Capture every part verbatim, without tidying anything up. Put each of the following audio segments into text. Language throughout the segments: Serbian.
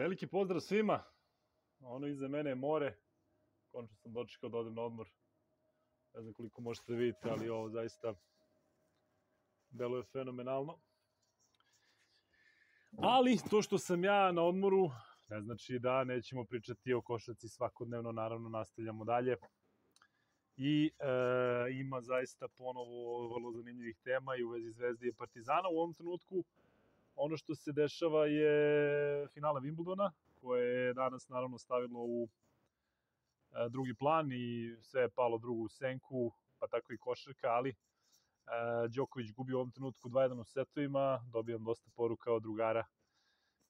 Veliki pozdrav svima, ono iza mene je more, končno sam dočekao da odem na odmor, ne znam koliko možete da vidite, ali ovo zaista deluje fenomenalno. Ali to što sam ja na odmoru ne znači da nećemo pričati o košarci svakodnevno, naravno nastavljamo dalje i e, ima zaista ponovo vrlo zanimljivih tema i u vezi Zvezde i Partizana u ovom trenutku. Ono što se dešava je finale Wimbledona, koje je danas naravno stavilo u drugi plan i sve je palo drugu senku, pa tako i košarka, ali Đoković gubi u ovom trenutku dva jedan u setovima, dobijam dosta poruka od drugara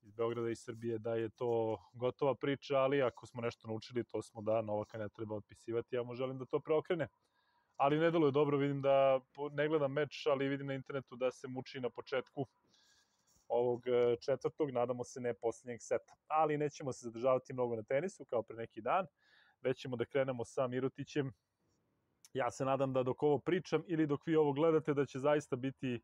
iz Beograda i Srbije da je to gotova priča, ali ako smo nešto naučili, to smo da Novaka ne treba otpisivati, ja mu želim da to preokrene. Ali ne deluje dobro, vidim da, ne gledam meč, ali vidim na internetu da se muči na početku ovog četvrtog, nadamo se ne posljednjeg seta. Ali nećemo se zadržavati mnogo na tenisu, kao pre neki dan, već ćemo da krenemo sa Mirotićem. Ja se nadam da dok ovo pričam ili dok vi ovo gledate, da će zaista biti e,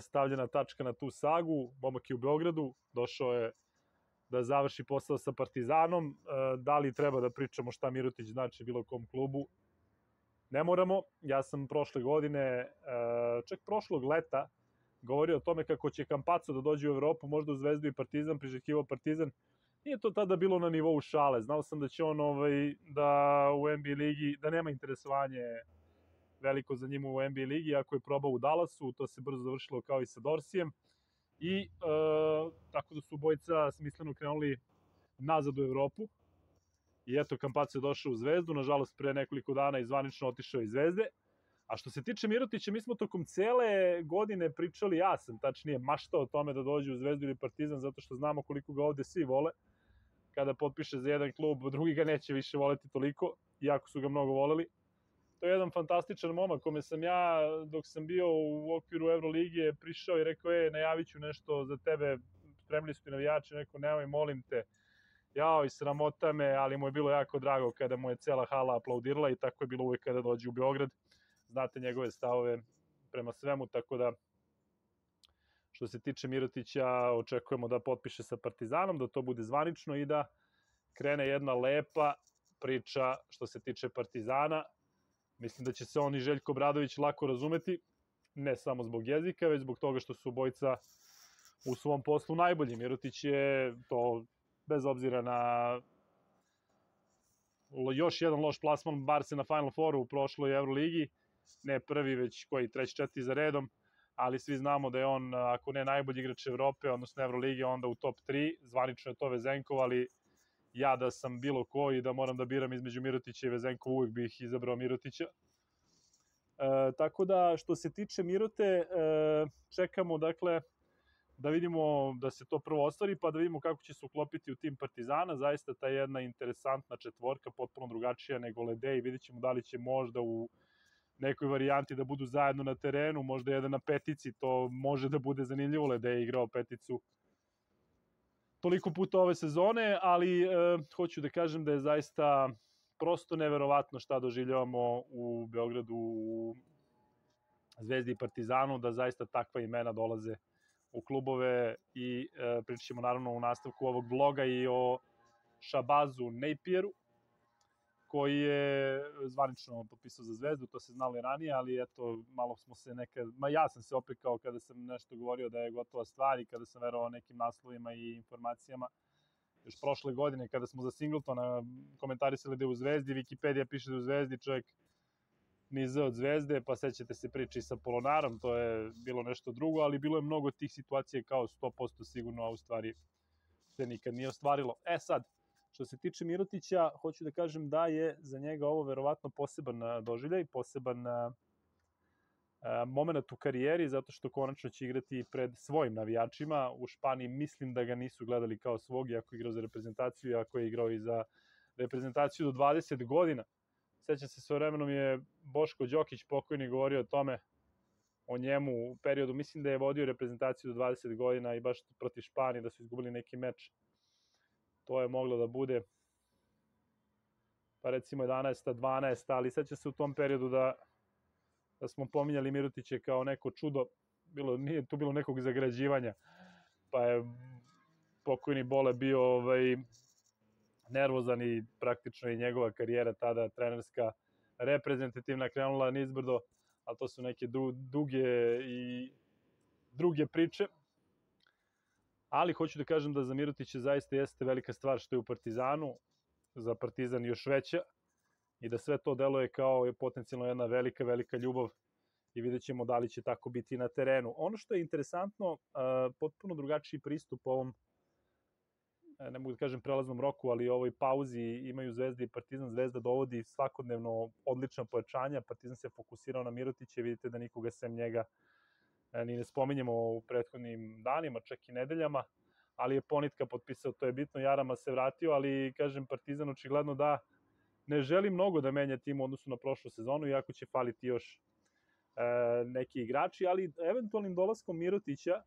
stavljena tačka na tu sagu. Momak je u Beogradu, došao je da završi posao sa Partizanom. E, da li treba da pričamo šta Mirotić znači bilo kom klubu? Ne moramo. Ja sam prošle godine, e, čak prošlog leta, govorio o tome kako će Kampaco da dođe u Evropu, možda u Zvezdu i Partizan, priželjkivao Partizan. Nije to tada bilo na nivou šale. Znao sam da će on ovaj, da u N B A ligi, da nema interesovanje veliko za njim u N B A ligi, ako je probao u Dallasu, to se brzo završilo kao i sa Dorsijem. I e, tako da su obojica smisleno krenuli nazad u Evropu. I eto, Kampaco je došao u Zvezdu, nažalost pre nekoliko dana i zvanično otišao iz Zvezde. A što se tiče Mirotića, mi smo tokom cele godine pričali, ja sam tačnije maštao o tome da dođe u Zvezdu ili Partizan, zato što znamo koliko ga ovde svi vole. Kada potpiše za jedan klub, drugi ga neće više voleti toliko, iako su ga mnogo voleli. To je jedan fantastičan momak kome sam ja, dok sam bio u okviru Euroligije, prišao i rekao, e, najavit ću nešto za tebe, spremili su ti navijači, neko, nemoj, molim te, jao i sramota me, ali mu je bilo jako drago kada mu je cela hala aplaudirala i tako je bilo uvek kada dođe u Beograd. Znate njegove stavove prema svemu, tako da što se tiče Mirotića očekujemo da potpiše sa Partizanom, da to bude zvanično i da krene jedna lepa priča što se tiče Partizana. Mislim da će se on i Željko Obradović lako razumeti, ne samo zbog jezika, već zbog toga što su obojica u svom poslu najbolji. Mirotić je to, bez obzira na još jedan loš plasman, bar se na Final Fouru u prošloj Euroligi, ne prvi, već koji treći, četiri za redom, ali svi znamo da je on, ako ne najbolji igrač Evrope, odnosno Evrolige, onda u top tri, zvanično je to Vezenkov, ali ja da sam bilo ko i da moram da biram između Mirotića i Vezenkova, uvek bih izabrao Mirotića. E, tako da, što se tiče Mirote, e, čekamo, dakle, da vidimo da se to prvo ostvari, pa da vidimo kako će se uklopiti u tim Partizana, zaista ta jedna interesantna četvorka, potpuno drugačija nego Lede i vidit ćemo da li će možda u nekoj varijanti da budu zajedno na terenu, možda jedan na petici, to može da bude zanimljivo, Lede je igrao peticu toliko puta ove sezone, ali e, hoću da kažem da je zaista prosto neverovatno šta doživljavamo u Beogradu, u Zvezdi i Partizanu, da zaista takva imena dolaze u klubove i e, pričamo naravno u nastavku ovog vloga i o Shabazzu Napieru, koji je zvanično potpisao za Zvezdu, to se znalo i ranije, ali eto, malo smo se nekad, ma ja sam se opekao kada sam nešto govorio da je gotova stvar i kada sam verovao nekim naslovima i informacijama. Još prošle godine, kada smo za Singletona komentarisali da je u Zvezdi, Wikipedia piše da je u Zvezdi, čovjek nize od Zvezde, pa sećate se priči sa Polonarom, to je bilo nešto drugo, ali bilo je mnogo tih situacija kao sto posto sigurno, a u stvari se nikad nije ostvarilo. E sad, što se tiče Mirotića, hoću da kažem da je za njega ovo verovatno poseban doživljaj, poseban moment u karijeri, zato što konačno će igrati pred svojim navijačima. U Španiji mislim da ga nisu gledali kao svog, iako je igrao za reprezentaciju, iako je igrao i za reprezentaciju do dvadeset godina. Sećam se, sve vremenom je Boško Đokić pokojni govorio o tome, o njemu u periodu. Mislim da je vodio reprezentaciju do dvadeset godina i baš protiv Španije, da su izgubili neki meč. To je moglo da bude, pa recimo jedanaesta, dvanaesta, ali seća se u tom periodu da, da smo pominjali Mirotiće kao neko čudo, bilo, nije tu bilo nekog zagrađivanja, pa je pokojni Bole bio ovaj, nervozan i praktično i njegova karijera tada trenerska reprezentativna krenula nizbrdo, ali to su neke du, duge i druge priče. Ali hoću da kažem da za Mirotića zaista jeste velika stvar što je u Partizanu, za Partizan još veća, i da sve to deluje kao je potencijalno jedna velika, velika ljubav, i vidjet ćemo da li će tako biti na terenu. Ono što je interesantno, potpuno drugačiji pristup ovom, ne mogu da kažem prelaznom roku, ali ovoj pauzi imaju Zvezda i Partizan. Zvezda dovodi svakodnevno odlična pojačanja, Partizan se fokusirao na Mirotića, vidite da nikoga sem njega ni ne spominjemo u prethodnim danima, čak i nedeljama, ali je Ponitka potpisao, to je bitno, Jaramaz se vratio, ali kažem Partizan očigledno da ne želi mnogo da menja tim u odnosu na prošlu sezonu, iako će faliti još neki igrači, ali eventualnim dolaskom Mirotića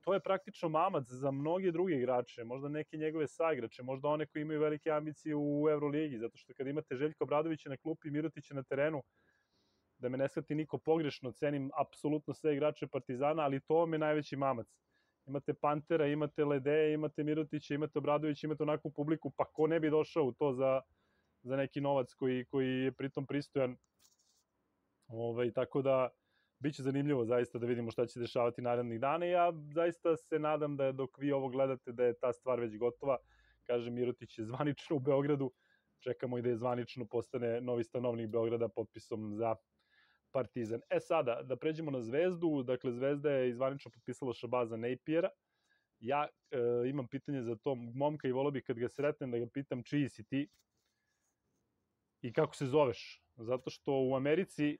to je praktično mamac za mnoge druge igrače, možda neke njegove saigrače, možda one koji imaju velike ambicije u Euroligi, zato što kad imate Željko Obradovića na klupi i Mirotića na terenu, da me ne shvati niko pogrešno, cenim apsolutno sve igrače Partizana, ali to vam je najveći mamac. Imate Pantera, imate Ledeja, imate Mirotića, imate Obradovića, imate onakvu publiku, pa ko ne bi došao u to za, za neki novac koji, koji je pritom pristojan. Ove, tako da, bit će zanimljivo zaista da vidimo šta će se dešavati narednih dana. Ja zaista se nadam da dok vi ovo gledate da je ta stvar već gotova. Kaže, Mirotić je zvanično u Beogradu, čekamo i da je zvanično postane novi stanovnik Beograda potpisom za Partizan. E sada, da pređemo na Zvezdu, dakle Zvezda je zvanično potpisala Shabazza Napiera. Ja e, imam pitanje za to momka i volio bih kad ga sretnem da ga pitam čiji si ti i kako se zoveš. Zato što u Americi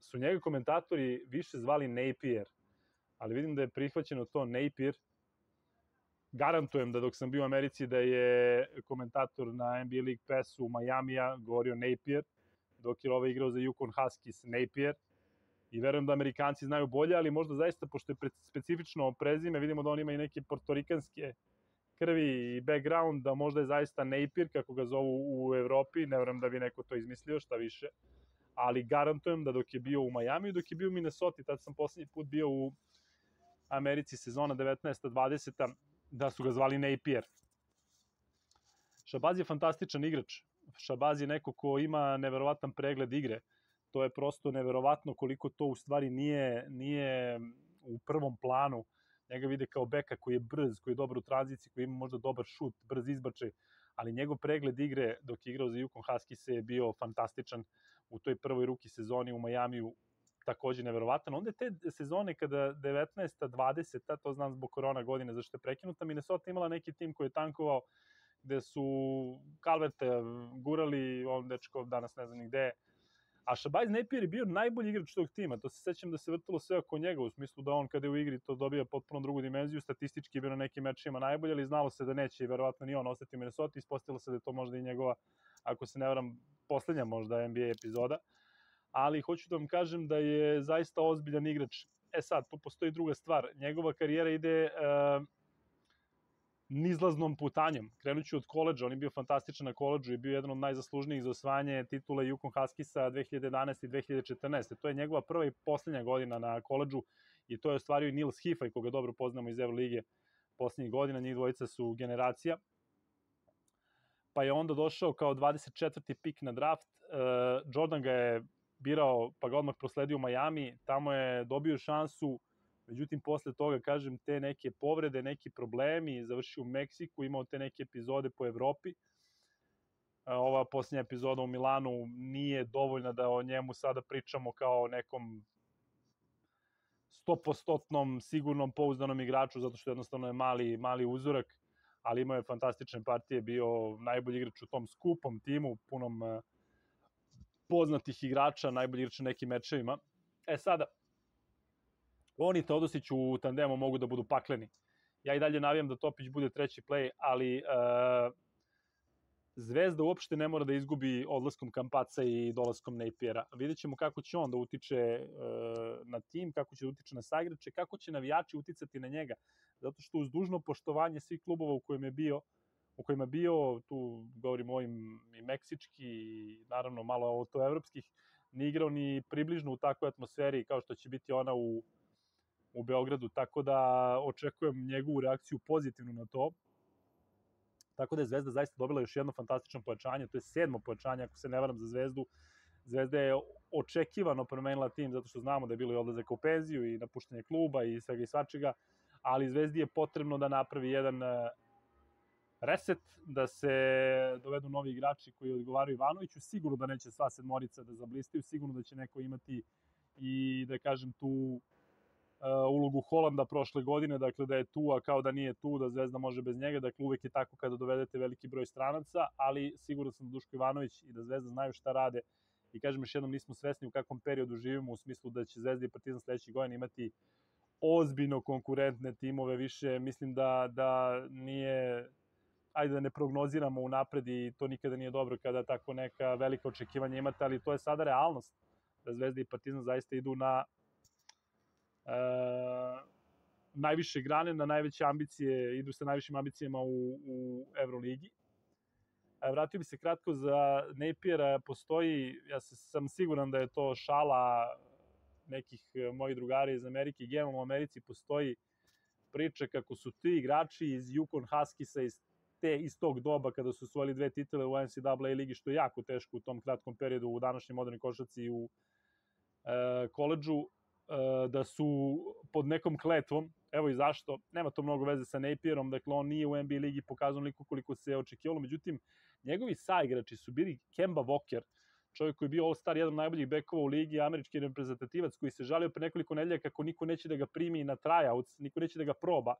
su njega komentatori više zvali Napier, ali vidim da je prihvaćeno to Napier. Garantujem da dok sam bio u Americi da je komentator na N B A League Passu u Majamija govorio Napier, dok je ovaj igrao za UConn Huskies Napier, i verujem da Amerikanci znaju bolje, ali možda zaista, pošto je specifično prezime, vidimo da on ima i neke portorikanske krvi i background, da možda je zaista Napier, kako ga zovu u Evropi, ne verujem da bi neko to izmislio, šta više. Ali garantujem da dok je bio u Miami, dok je bio u Minnesota, tad sam poslednji put bio u Americi sezona devetnaesta dvadeseta, da su ga zvali Napier. Shabazz je fantastičan igrač. Shabazz je neko ko ima neverovatan pregled igre. To je prosto neverovatno koliko to u stvari nije, nije u prvom planu. Njega vide kao beka koji je brz, koji je dobar u tranziciji, koji ima možda dobar šut, brz izbačaj, ali njegov pregled igre dok je igrao za UConn Huskies je bio fantastičan u toj prvoj ruki sezoni u Majamiju, takođe neverovatan. Onda te sezone kada devetnaesta dvadeseta, to znam zbog korona godine zašto je prekinuta, Minnesota imala neki tim koji je tankovao, gde su Calverte gurali, ovom dečkov danas ne znam gde, a Shabazz Napier je bio najbolji igrač tog tima, to se sećam da se vrtilo sve oko njega, u smislu da on kada je u igri to dobija potpuno drugu dimenziju, statistički je bio na nekim mečima najbolji, ali znalo se da neće i verovatno ni on ostati u Minnesota, ispostavilo se da je to možda i njegova, ako se ne varam, poslednja možda N B A epizoda, ali hoću da vam kažem da je zaista ozbiljan igrač. E sad, tu postoji druga stvar, njegova karijera ide uh, nizlaznom putanjem. Krenuću od koleđa, on je bio fantastičan na koleđu i bio jedan od najzaslužnijih za osvajanje titula UConn Huskiesa dve hiljade jedanaeste i dve hiljade četrnaeste To je njegova prva i poslednja godina na koleđu i to je ostvario i Nils Hiffaj, koga dobro poznamo iz Evrolige poslednjih godina, njih dvojica su generacija. Pa je onda došao kao dvadeset četvrti pik na draft, Jordan ga je birao pa ga odmah prosledio u Miami, tamo je dobio šansu. Međutim, posle toga, kažem, te neke povrede, neki problemi, završio u Meksiku, imao te neke epizode po Evropi. Ova posljednja epizoda u Milanu nije dovoljna da o njemu sada pričamo kao o nekom stopostotnom, sigurnom, pouzdanom igraču, zato što jednostavno je mali, mali uzorak, ali imao je fantastične partije, bio najbolji igrač u tom skupom timu, punom poznatih igrača, najbolji igrač u nekim mečevima. E sada, on i Teodosić u tandemu mogu da budu pakleni. Ja i dalje navijam da Topić bude treći play, ali e, Zvezda uopšte ne mora da izgubi odlaskom Kampaca i dolaskom Napiera. Vidjet ćemo kako će on da utiče e, na tim, kako će da utiče na saigrače, kako će navijači uticati na njega. Zato što uz dužno poštovanje svih klubova u kojima je bio, u kojima je bio, tu govorim o ovim i meksički, i naravno malo ovo to evropskih, ni igrao ni približno u takvoj atmosferi kao što će biti ona u u Beogradu, tako da očekujem njegovu reakciju pozitivnu na to. Tako da je Zvezda zaista dobila još jedno fantastično pojačanje, to je sedmo pojačanje, ako se ne varam, za Zvezdu. Zvezda je očekivano promenila tim, zato što znamo da je bilo i odlazak u penziju i napuštenje kluba i svega i svačega, ali Zvezdi je potrebno da napravi jedan reset, da se dovedu novi igrači koji odgovaraju Ivanoviću. Sigurno da neće sva sedmorica da zablistaju, sigurno da će neko imati i, da kažem, tu ulogu Holanda prošle godine, dakle da je tu, a kao da nije tu, da Zvezda može bez njega, dakle uvek je tako kada dovedete veliki broj stranaca, ali sigurno sam da Duško Ivanović i da Zvezda znaju šta rade. I kažem još jednom, nismo svesni u kakvom periodu živimo, u smislu da će Zvezda i Partizan sledećeg godina imati ozbiljno konkurentne timove, više mislim da, da nije, ajde da ne prognoziramo unapred, i to nikada nije dobro kada tako neka velika očekivanja imate, ali to je sada realnost, da Zvezda i Partizan zaista idu na e, najviše grane, na najveće ambicije, idu sa najvišim ambicijama u, u Euroligi. Vratio bi se kratko za Napiera, postoji, ja sam siguran da je to šala nekih mojih drugara iz Amerike, generalno u Americi postoji priča kako su ti igrači iz UConn Huskiesa iz, te, iz tog doba kada su osvojili dve titule u N C A A ligi, što je jako teško u tom kratkom periodu u današnjoj modernoj košarci i u e, koleđu, e, da su pod nekom kletvom. Evo i zašto, nema to mnogo veze sa Napierom, dakle on nije u N B A ligi pokazao liko koliko se očekivalo, međutim njegovi saigrači su bili Kemba Walker, čovjek koji je bio All-Star, jedan od najboljih bekova u ligi, američki reprezentativac koji se žalio pre nekoliko nedelja kako niko neće da ga primi na tryouts, niko neće da ga proba,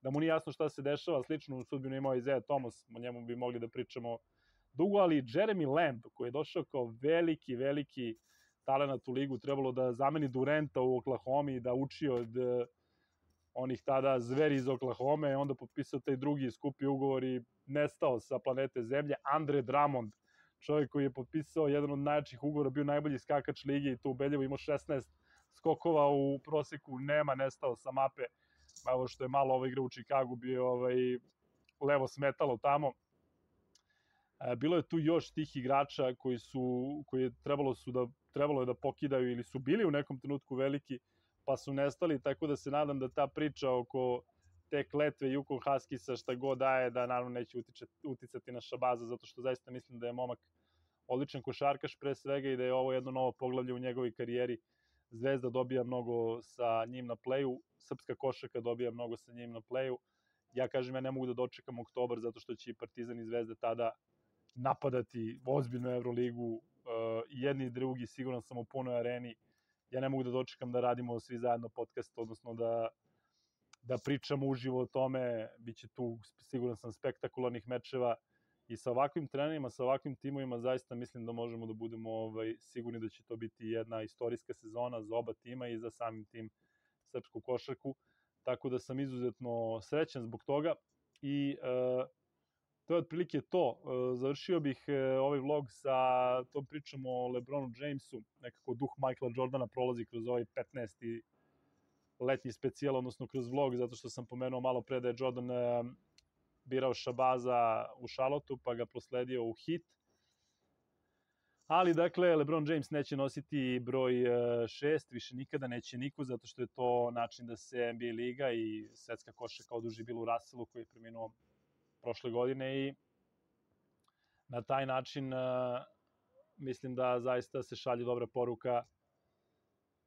da mu nije jasno šta se dešava, sličnu sudbinu imao i Zed Thomas, o njemu bi mogli da pričamo dugo, ali Jeremy Lamb koji je došao kao veliki, veliki talenat u ligu, trebalo da zameni Durenta u Oklahomi, da uči od onih tada zveri iz Oklahome, onda potpisao taj drugi skupi ugovor i nestao sa planete Zemlje. Andre Drummond, čovjek koji je potpisao jedan od najjačih ugovora, bio najbolji skakač ligi i to ubedljivo, imao šesnaest skokova u proseku, nema, nestao sa mape. Evo što je malo ova igra u Čikagu, bio ovaj, levo smetalo tamo. Bilo je tu još tih igrača koji su, koji je trebalo, su da, trebalo je da pokidaju ili su bili u nekom trenutku veliki, pa su nestali, tako da se nadam da ta priča oko te kletve UConn Huskiesa šta god daje, da naravno neće uticati na Shabaza, zato što zaista mislim da je momak odličan košarkaš pre svega i da je ovo jedno novo poglavlje u njegovoj karijeri. Zvezda dobija mnogo sa njim na pleju, srpska košarka dobija mnogo sa njim na pleju. Ja kažem, ja ne mogu da dočekam oktobar, zato što će i Partizan i Zvezda tada napadati ozbiljnu Euroligu, jedni i drugi, sigurno sam u punoj areni. Ja ne mogu da dočekam da radimo svi zajedno podcast, odnosno da, da pričamo uživo o tome. Biće tu, siguran sam, spektakularnih mečeva i sa ovakvim trenerima, sa ovakvim timovima, zaista mislim da možemo da budemo ovaj, sigurni da će to biti jedna istorijska sezona za oba tima i za samim tim srpsku košarku. Tako da sam izuzetno srećan zbog toga i e, to je otprilike to. E, završio bih e, ovaj vlog sa tom pričom o LeBronu Jamesu. Nekako duh Michaela Jordana prolazi kroz ovaj petnaesti letnji specijal, odnosno kroz vlog, zato što sam pomenuo malo pre da je Jordan e, birao Shabaza u Charlotteu, pa ga prosledio u Heat. Ali, dakle, LeBron James neće nositi broj šest, više nikada neće niko, zato što je to način da se N B A liga i svetska košarka oduži Billu Russellu, koji je preminuo prošle godine, i na taj način uh, mislim da zaista se šalje dobra poruka,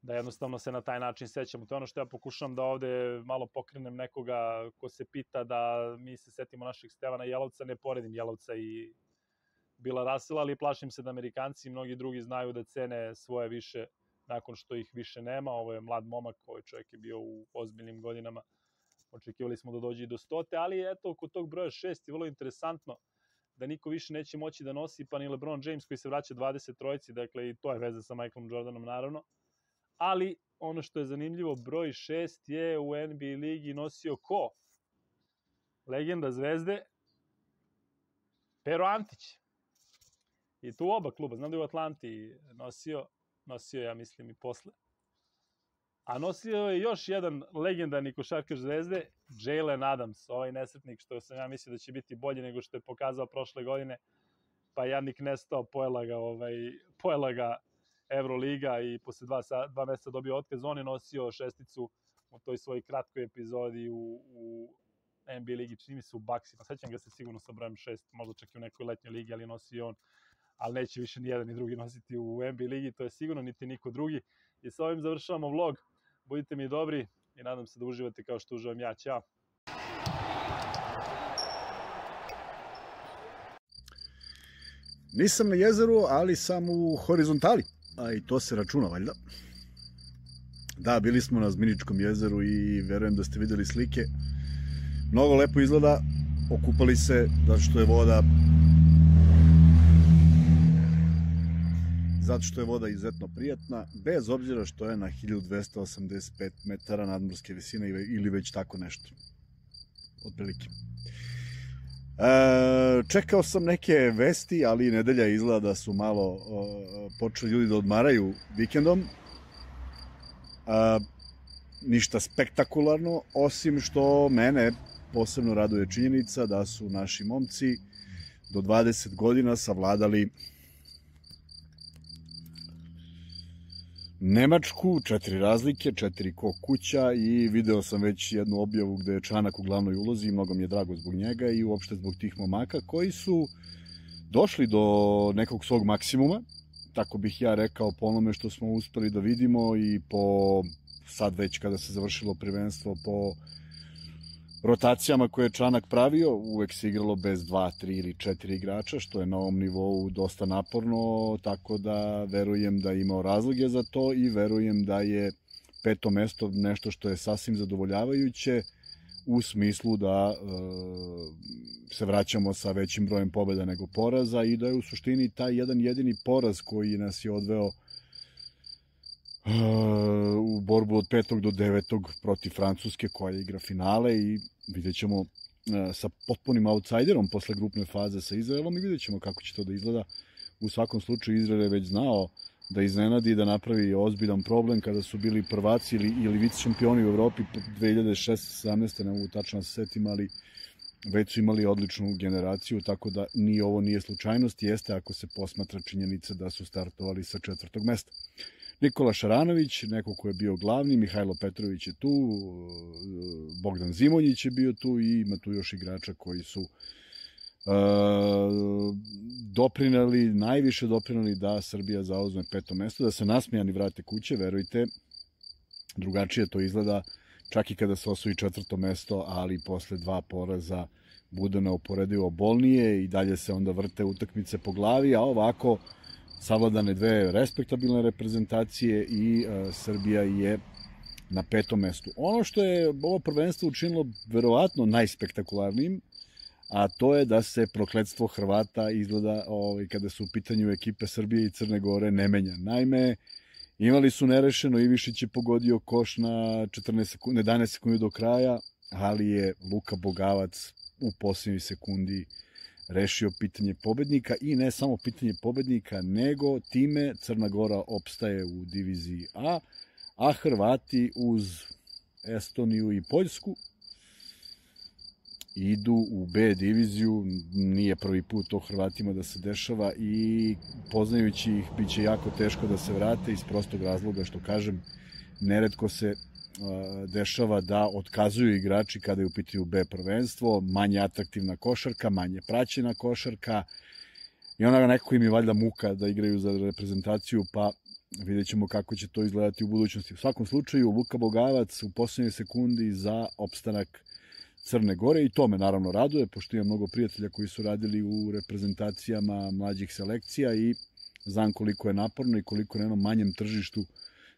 da jednostavno se na taj način sećamo. To je ono što ja pokušam da ovde malo pokrenem nekoga ko se pita da mi se setimo našeg Stevana Jelovca, ne poredim Jelovca i Billa Russella, ali plašim se da Amerikanci i mnogi drugi znaju da cene svoje više nakon što ih više nema. Ovo je mlad momak, ovaj čovjek je bio u ozbiljnim godinama. Očekivali smo da dođe i do stote, ali eto, oko tog broja šest je vrlo interesantno da niko više neće moći da nosi, pa ni LeBron James koji se vraća dvadeset trojici, dakle i to je veze sa Michaelom Jordanom naravno. Ali ono što je zanimljivo, broj šest je u N B A ligi nosio ko? Legenda Zvezde, Pero Antić. I tu oba kluba, znam da je u Atlanti nosio, nosio ja mislim i posle. A nosio je još jedan legendarni košarkaš Zvezde, Jalen Adams, ovaj nesretnik što sam ja mislio da će biti bolji nego što je pokazao prošle godine, pa jadnik nestao, pojela ga, ovaj, pojela ga Euroliga i posle dva, dva meseca dobio otkaz. On je nosio šesticu u toj svojoj kratkoj epizodi u, u N B A ligi, čini mi se u Baksi, sećam ga se sigurno sa brojem šest, možda čak i u nekoj letnjoj ligi, ali nosi on, ali neće više ni jedan ni drugi nositi u N B A ligi, to je sigurno, niti niko drugi. I sa ovim završavamo vlog, budite mi dobri i nadam se da uživate kao što uživam ja, ćao. Nisam na jezeru, ali sam u horizontali, a i to se računa valjda. Da, bili smo na Zminičkom jezeru i verujem da ste videli slike. Mnogo lepo izgleda, okupali se, zato što je voda zato što je voda izuzetno prijatna, bez obzira što je na hiljadu dvesta osamdeset pet metara nadmorske visine ili već tako nešto. Otprilike. E, čekao sam neke vesti, ali nedelja izgleda da su malo e, počeli ljudi da odmaraju vikendom. E, ništa spektakularno, osim što mene posebno raduje činjenica da su naši momci do dvadeset godina savladali Nemačku, četiri razlike, četiri ko kuća, i video sam već jednu objavu gde je Čanak u glavnoj ulozi i mnogo mi je drago zbog njega i uopšte zbog tih momaka koji su došli do nekog svog maksimuma, tako bih ja rekao po onome što smo uspeli da vidimo i po, sad već kada se završilo prvenstvo, po rotacijama koje je Čanak pravio, uvek se igralo bez dva, tri ili četiri igrača, što je na ovom nivou dosta naporno, tako da verujem da je imao razloge za to i verujem da je peto mesto nešto što je sasvim zadovoljavajuće u smislu da e, se vraćamo sa većim brojem pobeda nego poraza i da je u suštini taj jedan jedini poraz koji nas je odveo e, u borbu od petog do devetog protiv Francuske koja igra finale i vidjet ćemo sa potpunim outsiderom posle grupne faze sa Izraelom i vidjet ćemo kako će to da izgleda. U svakom slučaju Izrael je već znao da iznenadi i da napravi ozbiljan problem kada su bili prvaci ili, ili vice šampioni u Evropi dve hiljade šesnaeste sedamnaeste, ne mogu tačno da se setim, ali već su imali odličnu generaciju, tako da ni ovo nije slučajnost, jeste ako se posmatra činjenica da su startovali sa četvrtog mesta. Nikola Šaranović, neko ko je bio glavni, Mihajlo Petrović je tu, Bogdan Zimonjić je bio tu i ima tu još igrača koji su uh, doprinali, najviše doprinali da Srbija zauzme peto mesto, da se nasmejani vrate kuće, verujte, drugačije to izgleda čak i kada se osvoji četvrto mesto, ali posle dva poraza bude neuporedivo bolnije i dalje se onda vrte utakmice po glavi, a ovako savladane dve respektabilne reprezentacije i e, Srbija je na petom mestu. Ono što je ovo prvenstvo učinilo verovatno najspektakularnijim, a to je da se prokletstvo Hrvata izgleda ovaj, kada su u pitanju ekipe Srbije i Crne Gore ne menja. Naime, imali su nerešeno, Ivišić je pogodio koš na četrnaest sekundi, jedanaest sekundi do kraja, ali je Luka Bogavac u posljednjoj sekundi rešio pitanje pobednika i ne samo pitanje pobednika, nego time Crna Gora opstaje u diviziji A, a Hrvati uz Estoniju i Poljsku idu u B diviziju. Nije prvi put to Hrvatima da se dešava i poznajući ih biće jako teško da se vrate iz prostog razloga što, kažem, neretko se dešava da otkazuju igrači kada je u pitanju B prvenstvo, manje atraktivna košarka, manje praćena košarka i onda nekako im je valjda muka da igraju za reprezentaciju, pa vidjet ćemo kako će to izgledati u budućnosti. U svakom slučaju, Luka Bogavac u poslednjoj sekundi za opstanak Crne Gore i to me naravno raduje, pošto imam mnogo prijatelja koji su radili u reprezentacijama mlađih selekcija i znam koliko je naporno i koliko na jednom manjem tržištu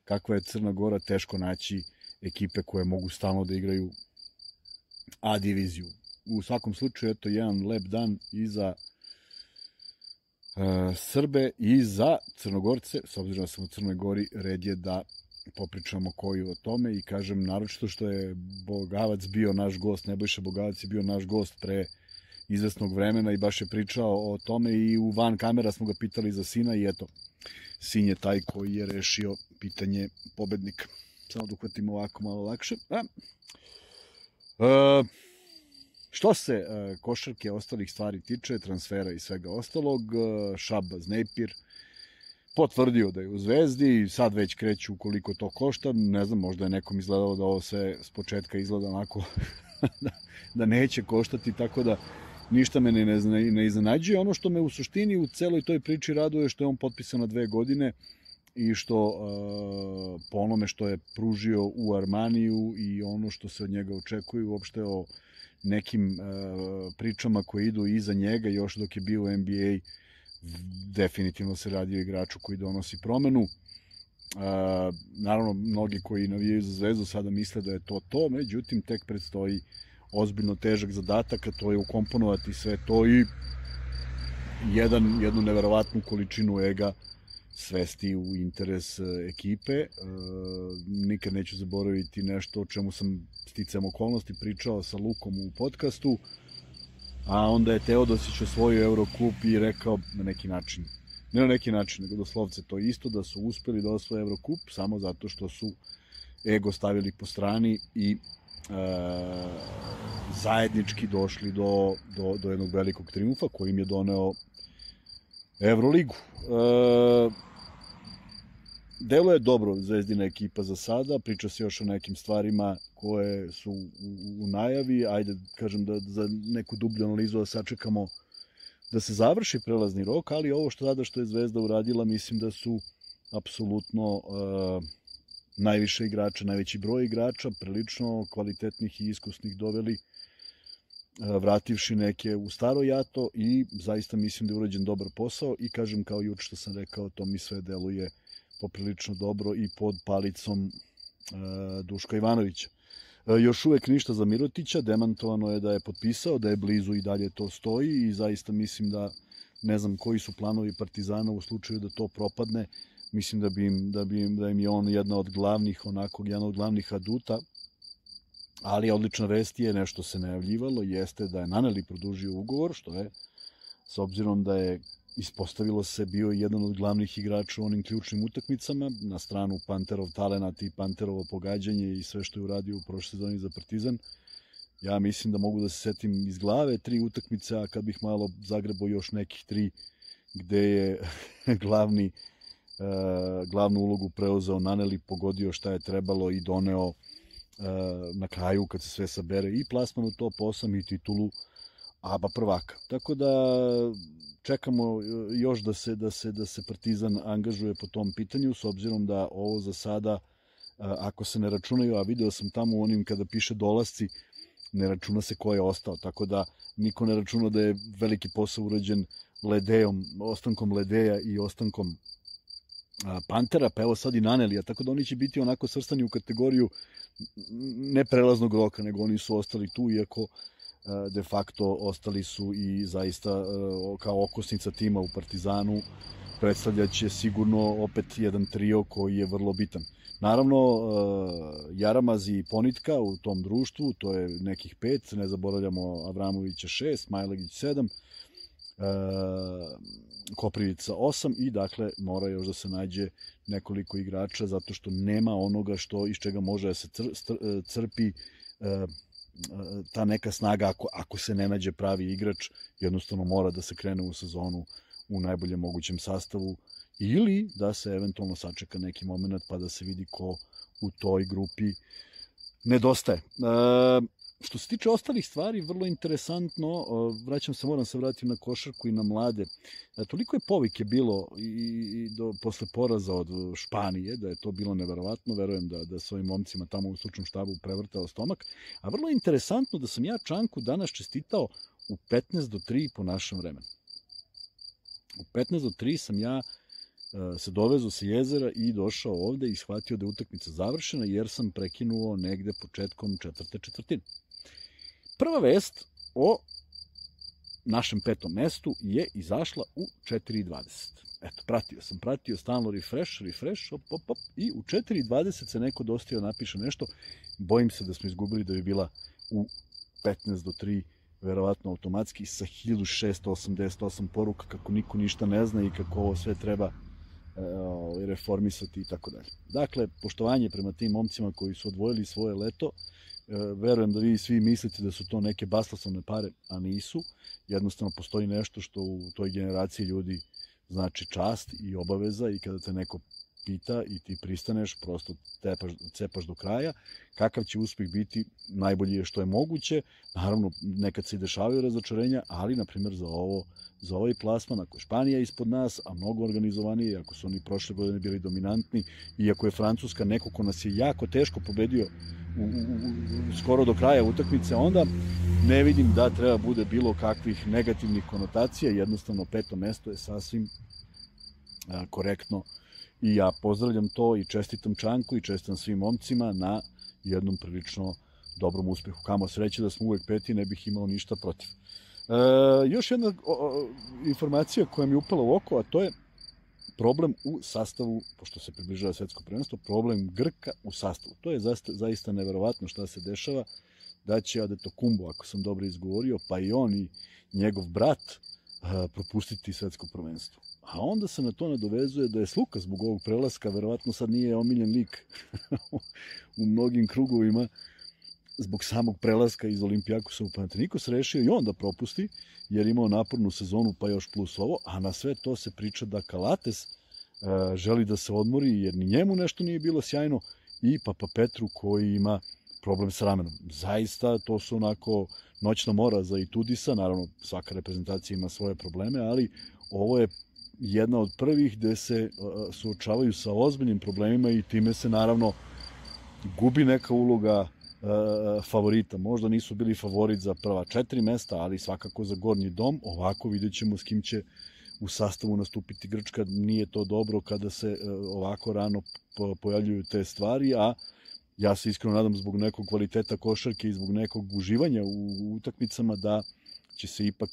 kakva je Crna Gora teško naći ekipe koje mogu stalno da igraju A diviziju. U svakom slučaju, eto, jedan lep dan i za e, Srbe i za Crnogorce. S obzirom da sam u Crnoj Gori, red je da popričamo koju o tome i kažem, naročito što je Bogavac bio naš gost, Nebojša Bogavac je bio naš gost pre izvesnog vremena i baš je pričao o tome i u van kamera smo ga pitali za sina i eto, sin je taj koji je rešio pitanje pobednika. Samo da uhvatim ovako malo lakše. E, što se košarke, ostalih stvari tiče, transfera i svega ostalog, Shabazz Napier potvrdio da je u Zvezdi i sad već kreću koliko to košta. Ne znam, možda je nekom izgledalo da ovo sve s početka izgleda onako da neće koštati, tako da ništa me ne iznenađuje. Ono što me u suštini u celoj toj priči raduje što je on potpisan na dve godine i što po onome što je pružio u Armaniju i ono što se od njega očekuje, uopšte o nekim pričama koje idu iza njega još dok je bio u N B A, definitivno se radi o igraču koji donosi promenu. Naravno, mnogi koji navijaju za Zvezdu sada misle da je to to, međutim, tek predstoji ozbiljno težak zadatak, a to je ukomponovati sve to i jednu neverovatnu količinu ega svesti u interes ekipe. Nikad neću zaboraviti nešto o čemu sam sticajem okolnosti pričao sa Lukom u podcastu, a onda je Teodosić osvojio Eurokup i rekao na neki način, ne na neki način, nego doslovce to isto, da su uspeli da osvoje Eurokup samo zato što su ego stavili po strani i zajednički došli do jednog velikog triumfa koji im je doneo Euroligu. Delo je dobro Zvezdina ekipa za sada, priča se još o nekim stvarima koje su u najavi, ajde kažem da za neku dublju analizu da sačekamo da se završi prelazni rok, ali ovo što sada što je Zvezda uradila, mislim da su apsolutno najviše igrača, najveći broj igrača, prilično kvalitetnih i iskusnih doveli, vrativši neke u staro jato i zaista mislim da je urađen dobar posao i kažem kao juče što sam rekao, to mi sve deluje poprilično dobro i pod palicom Duška Ivanovića. Još uvek ništa za Mirotića, demantovano je da je potpisao, da je blizu i dalje to stoji i zaista mislim da ne znam koji su planovi Partizana u slučaju da to propadne. Mislim da im je on jedna od glavnih, onakog, jedna od glavnih aduta, ali odlična vest je, nešto se najavljivalo, jeste da je Naneli produžio ugovor, što je, s obzirom da je ispostavilo se bio jedan od glavnih igrača u onim ključnim utakmicama, na stranu Panterov talenat i Panterovo pogađanje i sve što je uradio u prošle sezoni za Partizan. Ja mislim da mogu da se setim iz glave tri utakmice, a kad bih malo zagrebao još nekih tri, gde je glavni glavnu ulogu preuzeo Naneli, pogodio šta je trebalo i doneo na kraju kad se sve sabere i plasman u top osam i titulu A B A prvaka. Tako da čekamo još da se Partizan angažuje po tom pitanju, s obzirom da ovo za sada, ako se ne računaju, a video sam tamo u onim kada piše dolasci, ne računa se ko je ostao, tako da niko ne računa da je veliki posao urađen Ledejom, ostankom Ledeja i ostankom Pantera, pa evo sad i Nanelija, tako da oni će biti onako svrstani u kategoriju ne prelaznog roka, nego oni su ostali tu, iako de facto ostali su i zaista kao okosnica tima u Partizanu, predstavljaće sigurno opet jedan trio koji je vrlo bitan. Naravno, Jaramaz i Ponitka u tom društvu, to je nekih pet, ne zaboravljamo Avramovića šest, Majlegić sedam, Koprivica osam i dakle mora još da se nađe nekoliko igrača zato što nema onoga što iz čega može da se crpi ta neka snaga. Ako se ne nađe pravi igrač, jednostavno mora da se krene u sezonu u najboljem mogućem sastavu ili da se eventualno sačeka neki moment pa da se vidi ko u toj grupi nedostaje. Što se tiče ostalih stvari, vrlo interesantno, vraćam se, moram se vratiti na košarku i na mlade. Toliko je povike bilo posle poraza od Španije, da je to bilo neverovatno, verujem da svojim momcima tamo u stručnom štabu prevrtao stomak, a vrlo je interesantno da sam ja Čanku danas čestitao u petnaest do tri po našem vremenu. U petnaest do tri sam ja se dovezao sa jezera i došao ovde i shvatio da je utakmica završena jer sam prekinuo negde početkom četvrte četvrtine. Prva vest o našem petom mestu je izašla u četiri dvadeset. Eto, pratio sam, pratio stalno refresh, refresh, op, op, op, i u četiri dvadeset se neko dostio napiše nešto. Bojim se da smo izgubili, da bi bila u petnaest do tri, verovatno automatski, sa hiljadu šeststo osamdeset osam poruka kako niko ništa ne zna i kako ovo sve treba reformisati i tako dalje. Dakle, poštovanje prema tim momcima koji su odvojili svoje leto. Verujem da vi svi mislite da su to neke baslasovne pare, a nisu. Jednostavno postoji nešto što u toj generaciji ljudi znači čast i obaveza, i kada te neko pita i ti pristaneš, prosto tepaš, cepaš do kraja. Kakav će uspeh biti, najbolji je što je moguće. Naravno, nekad se i dešavaju razočarenja, ali, na primjer, za, ovo, za ovaj plasman, ako je Španija ispod nas, a mnogo organizovanije, ako su oni prošle godine bili dominantni, i ako je Francuska neko ko nas je jako teško pobedio u, u, u, skoro do kraja utakmice, onda ne vidim da treba bude bilo kakvih negativnih konotacija. Jednostavno, peto mesto je sasvim a, korektno. I ja pozdravljam to i čestitam Čanku i čestitam svim momcima na jednom prilično dobrom uspehu. Kamo sreće da smo uvek peti, ne bih imao ništa protiv. E, još jedna o, o, informacija koja mi je upala u oko, a to je problem u sastavu, pošto se približava svetsko prvenstvo, problem Grka u sastavu. To je zaista, zaista neverovatno šta se dešava, da će Adetokumbo, ako sam dobro izgovorio, pa i on i njegov brat, propustiti svetsko prvenstvo. A onda se na to nadovezuje da je Sluka zbog ovog prelaska, verovatno sad nije omiljen lik u mnogim krugovima, zbog samog prelaska iz Olimpijakosa u Panathinaikos rešio i onda propusti, jer imao napornu sezonu, pa još plus ovo, a na sve to se priča da Kalates uh, želi da se odmori, jer ni njemu nešto nije bilo sjajno, i Papa Petru koji ima problem sa ramenom. Zaista, to su onako noćna mora za Itudisa, naravno svaka reprezentacija ima svoje probleme, ali ovo je jedna od prvih gde se uh, suočavaju sa ozbiljnim problemima i time se naravno gubi neka uloga uh, favorita. Možda nisu bili favorit za prva četiri mesta, ali svakako za gornji dom. Ovako vidjet ćemo s kim će u sastavu nastupiti Grčka. Nije to dobro kada se uh, ovako rano pojavljuju te stvari, a ja se iskreno nadam zbog nekog kvaliteta košarke i zbog nekog uživanja u utakmicama da će se ipak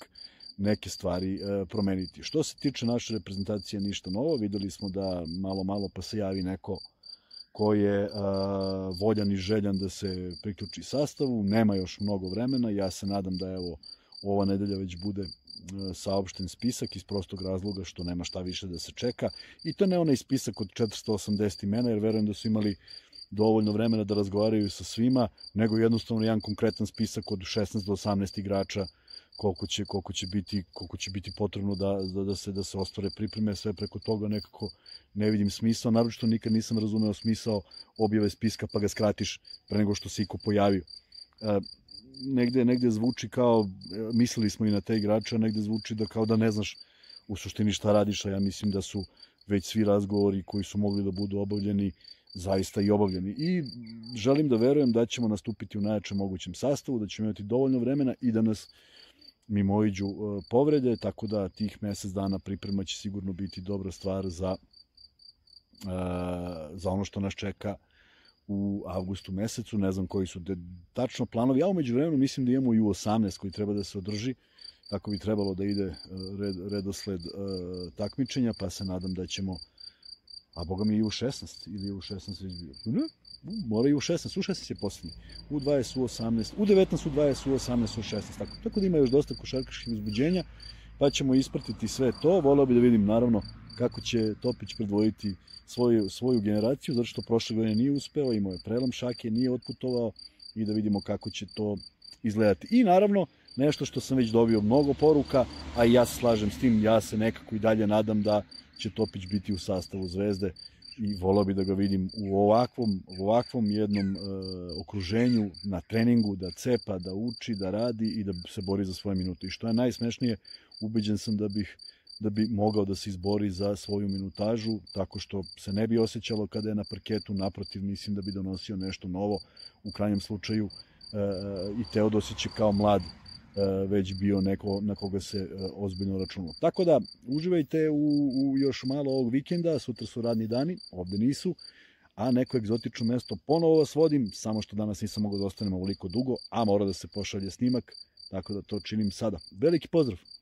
neke stvari promeniti. Što se tiče naše reprezentacije, ništa novo. Videli smo da malo, malo pa se javi neko ko je a, voljan i željan da se priključi sastavu. Nema još mnogo vremena. Ja se nadam da evo ova nedelja već bude saopšten spisak iz prostog razloga što nema šta više da se čeka. I to ne onaj spisak od četiristo osamdeset imena, jer verujem da su imali dovoljno vremena da razgovaraju sa svima, nego jednostavno jedan konkretan spisak od šesnaest do osamnaest igrača koliko će, koliko će, biti, koliko će biti potrebno da, da, da, se, da se ostvare pripreme. Sve preko toga nekako ne vidim smisla, naročito nikad nisam razumeo smisao objave spiska pa ga skratiš pre nego što se iko pojavio. E, negde, negde zvuči kao, mislili smo i na te igrače, negde zvuči da kao da ne znaš u suštini šta radiš, a ja mislim da su već svi razgovori koji su mogli da budu obavljeni zaista i obavljeni. I želim da verujem da ćemo nastupiti u najjačem mogućem sastavu, da ćemo imati dovoljno vremena i da nas mimoiđu povrede, tako da tih mesec dana priprema će sigurno biti dobra stvar za, za ono što nas čeka u avgustu mesecu. Ne znam koji su tačno planovi. Ja umeđu vremenu mislim da imamo i U osamnaest koji treba da se održi, tako bi trebalo da ide red, redosled takmičenja, pa se nadam da ćemo. A boga mi je i U šesnaest, ili je U šesnaest već bio. Ne, mora i U šesnaest, U šesnaest je posljednji. U dvadeset, U osamnaest, U devetnaest, U dvadeset, U osamnaest, U šesnaest. Tako, tako da ima još dosta košarkaških uzbuđenja, pa ćemo ispratiti sve to. Voleo bi da vidim, naravno, kako će Topić predvojiti svoju, svoju generaciju, zato što prošle godine nije uspeo, imao je prelom šake, nije otputovao, i da vidimo kako će to izgledati. I naravno, nešto što sam već dobio mnogo poruka, a ja se slažem s tim, ja se nekako i dalje nadam da će Topić biti u sastavu Zvezde i volao bi da ga vidim u ovakvom, ovakvom jednom e, okruženju, na treningu, da cepa, da uči, da radi i da se bori za svoje minute. I što je najsmešnije, ubeđen sam da bih da bi mogao da se izbori za svoju minutažu, tako što se ne bi osjećalo kada je na parketu, naprotiv, mislim da bi donosio nešto novo. U krajnjem slučaju, e, i Teodosić je kao mlad već bio neko na koga se ozbiljno računalo. Tako da, uživajte u, u još malo ovog vikenda, sutra su radni dani, ovde nisu, a neko egzotično mesto ponovo vas vodim, samo što danas nisam mogao da ostanem ovoliko dugo, a mora da se pošalje snimak, tako da to činim sada. Veliki pozdrav!